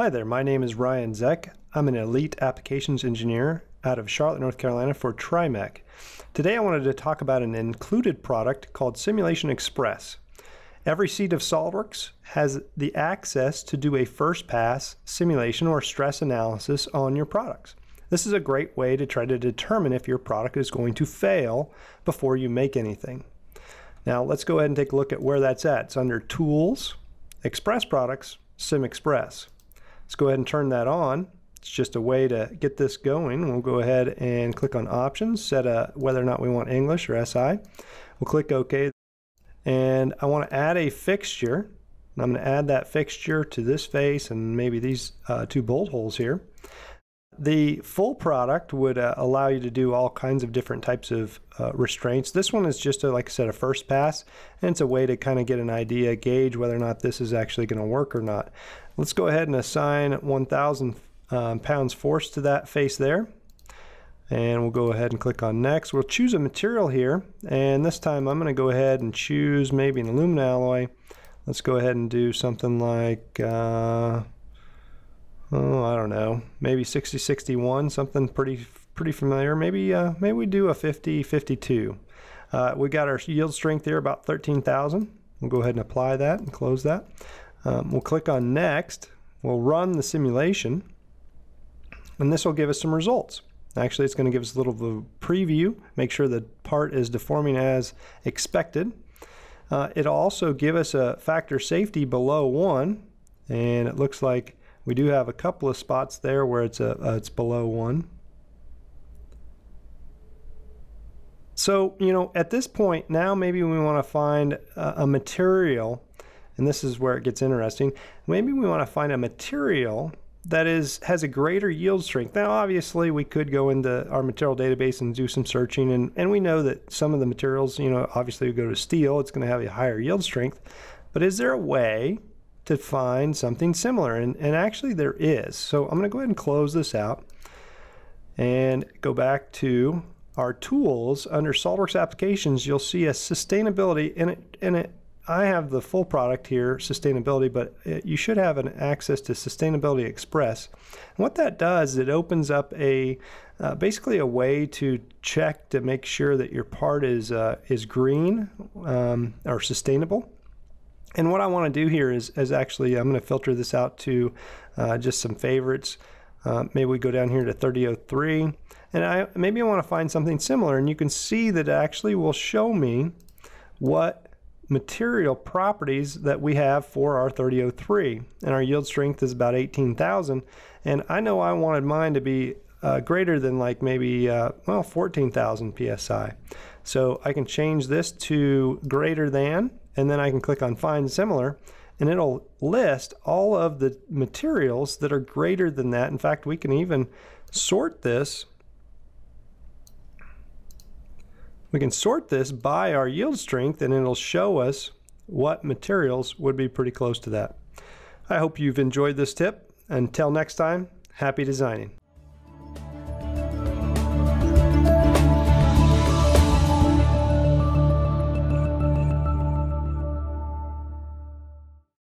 Hi there, my name is Ryan Zeck. I'm an elite applications engineer out of Charlotte, North Carolina for TriMech. Today I wanted to talk about an included product called SimulationXpress. Every seat of SOLIDWORKS has the access to do a first pass simulation or stress analysis on your products. This is a great way to try to determine if your product is going to fail before you make anything. Now let's go ahead and take a look at where that's at. It's under Tools, Express Products, SimXpress. Let's go ahead and turn that on. It's just a way to get this going. We'll go ahead and click on Options, set whether or not we want English or SI. We'll click OK. And I want to add a fixture. And I'm going to add that fixture to this face and maybe these two bolt holes here. The full product would allow you to do all kinds of different types of restraints. This one is just, like I said, a first pass, and it's a way to kind of get an idea, gauge whether or not this is actually going to work or not. Let's go ahead and assign 1,000 pounds force to that face there, and we'll go ahead and click on Next. We'll choose a material here, and this time I'm going to go ahead and choose maybe an aluminum alloy. Let's go ahead and do something like... oh, I don't know, maybe 60-61, something pretty familiar. Maybe we do a 50-52. We got our yield strength there, about 13,000. We'll go ahead and apply that and close that. We'll click on Next. We'll run the simulation, and this will give us some results. Actually, it's going to give us a little bit of a preview, make sure the part is deforming as expected. It'll also give us a factor safety below 1, and it looks like we do have a couple of spots there where it's below 1. So, you know, at this point, now maybe we want to find a material, and this is where it gets interesting. Maybe we want to find a material that has a greater yield strength. Now, obviously, we could go into our material database and do some searching, and we know that some of the materials, you know, obviously we go to steel, it's going to have a higher yield strength. But is there a way to find something similar? And actually there is. So I'm going to go ahead and close this out and go back to our tools. Under SOLIDWORKS applications, you'll see a sustainability, and I have the full product here, sustainability, but you should have an access to SustainabilityXpress. And what that does is it opens up a basically a way to check to make sure that your part is green or sustainable. And what I want to do here is actually, I'm going to filter this out to just some favorites. Maybe we go down here to 3003. And maybe I want to find something similar. And you can see that it actually will show me what material properties that we have for our 3003. And our yield strength is about 18,000. And I know I wanted mine to be greater than like maybe, well, 14,000 PSI. So I can change this to greater than. And then I can click on Find Similar, and it'll list all of the materials that are greater than that. In fact, we can even sort this. We can sort this by our yield strength, and it'll show us what materials would be pretty close to that. I hope you've enjoyed this tip. Until next time, happy designing.